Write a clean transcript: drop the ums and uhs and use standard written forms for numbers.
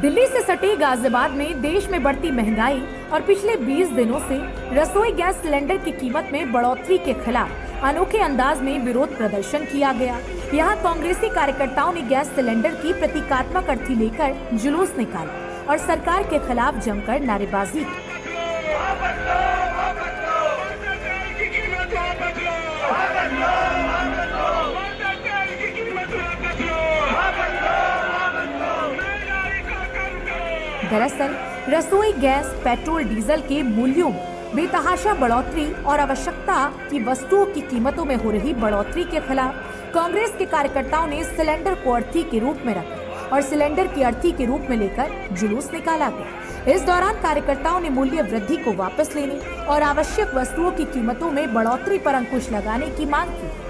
दिल्ली से सटे गाजियाबाद में देश में बढ़ती महंगाई और पिछले 20 दिनों से रसोई गैस सिलेंडर की कीमत में बढ़ोतरी के खिलाफ अनोखे अंदाज में विरोध प्रदर्शन किया गया। यहां कांग्रेसी कार्यकर्ताओं ने गैस सिलेंडर की प्रतीकात्मक अर्थी लेकर जुलूस निकाला और सरकार के खिलाफ जमकर नारेबाजी की। दरअसल रसोई गैस, पेट्रोल, डीजल के मूल्यों बेतहाशा बढ़ोतरी और आवश्यकता की वस्तुओं की कीमतों में हो रही बढ़ोतरी के खिलाफ कांग्रेस के कार्यकर्ताओं ने सिलेंडर को अर्थी के रूप में रखा और सिलेंडर की अर्थी के रूप में लेकर जुलूस निकाला गया। इस दौरान कार्यकर्ताओं ने मूल्य वृद्धि को वापस लेने और आवश्यक वस्तुओं की कीमतों में बढ़ोतरी पर अंकुश लगाने की मांग की।